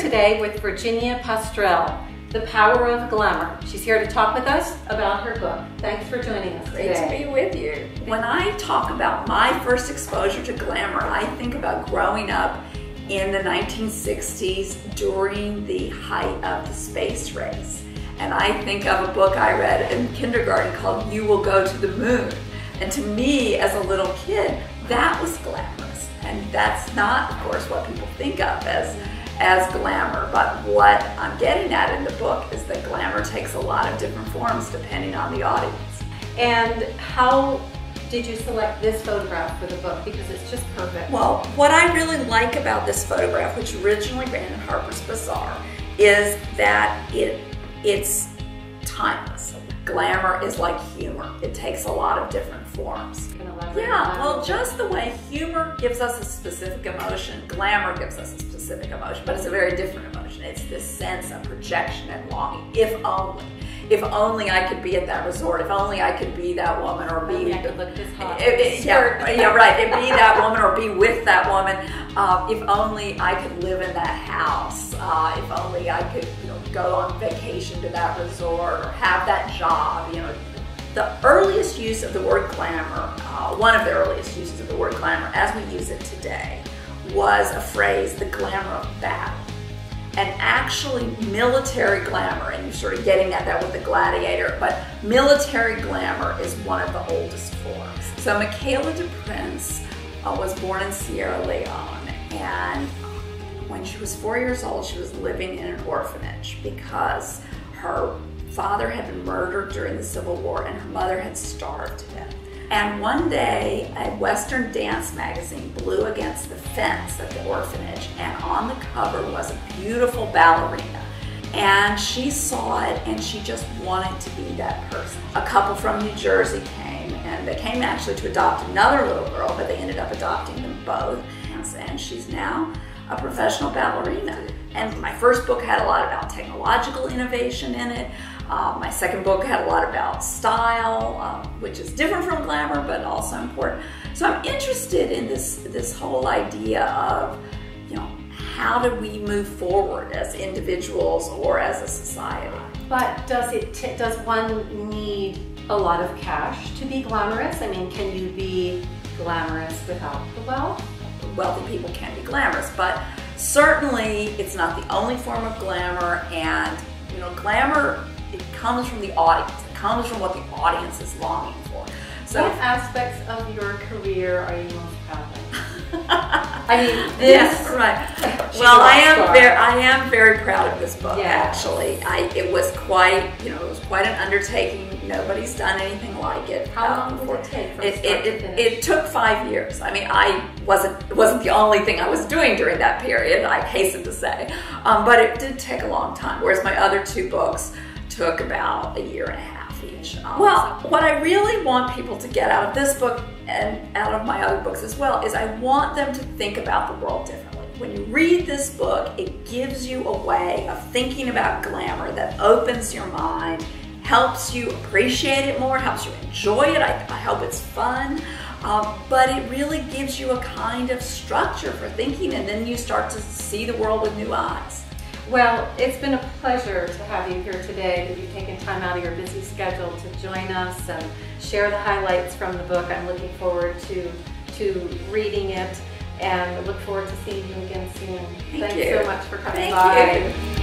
here today with Virginia Postrel, The Power of Glamour. She's here to talk with us about her book. Thanks for joining us today. Great to be with you. When I talk about my first exposure to glamour, I think about growing up in the 1960s during the height of the space race. And I think of a book I read in kindergarten called You Will Go to the Moon. And to me, as a little kid, that was glamorous. And that's not, of course, what people think of as glamour. But what I'm getting at in the book is that glamour takes a lot of different forms depending on the audience. And how did you select this photograph for the book? Because it's just perfect. Well, what I really like about this photograph, which originally ran in Harper's Bazaar, is that it's timeless. Glamour is like humor. It takes a lot of different forms. Yeah, well, just the way humor gives us a specific emotion, glamour gives us a specific emotion, but it's a very different emotion. It's this sense of projection and longing. If only I could be at that resort, if only I could be that woman or be... I could look this hot. And be that woman or be with that woman. If only I could live in that house. If only I could go on vacation to that resort or have that job. The earliest use of the word glamour, one of the earliest uses of the word glamour as we use it today, was a phrase, the glamour of battle. And actually military glamour, and you're sort of getting at that with the gladiator, but military glamour is one of the oldest forms. So Michaela de Prince was born in Sierra Leone, and when she was 4 years old, she was living in an orphanage because her father had been murdered during the Civil War and her mother had starved to death. And one day, a Western dance magazine blew against the fence at the orphanage, and on the cover was a beautiful ballerina. And she saw it, and she just wanted to be that person. A couple from New Jersey came, and they came actually to adopt another little girl, but they ended up adopting them both. And she's now a professional ballerina. And my first book had a lot about technological innovation in it. My second book had a lot about style, which is different from glamour, but also important. So I'm interested in this whole idea of, how do we move forward as individuals or as a society? But does one need a lot of cash to be glamorous? I mean, can you be glamorous without the wealth? Wealthy people can be glamorous, but certainly it's not the only form of glamour. And glamour, it comes from the audience. It comes from what the audience is longing for. So what aspects of your career are you most proud of? I mean, this. Yes, right. Well, I am very proud of this book. Yeah. Actually, it was quite, it was quite an undertaking. Nobody's done anything like it. How long did it take? It took 5 years. I mean, it wasn't the only thing I was doing during that period, I hasten to say, but it did take a long time. Whereas my other two books took about a year and a half each. Well, what I really want people to get out of this book and out of my other books as well is I want them to think about the world differently. When you read this book, it gives you a way of thinking about glamour that opens your mind. Helps you appreciate it more, helps you enjoy it. I hope it's fun, but it really gives you a kind of structure for thinking, and then you start to see the world with new eyes. Well, it's been a pleasure to have you here today, that you've taken time out of your busy schedule to join us and share the highlights from the book. I'm looking forward to reading it and look forward to seeing you again soon. Thanks so much for coming by. Thank you.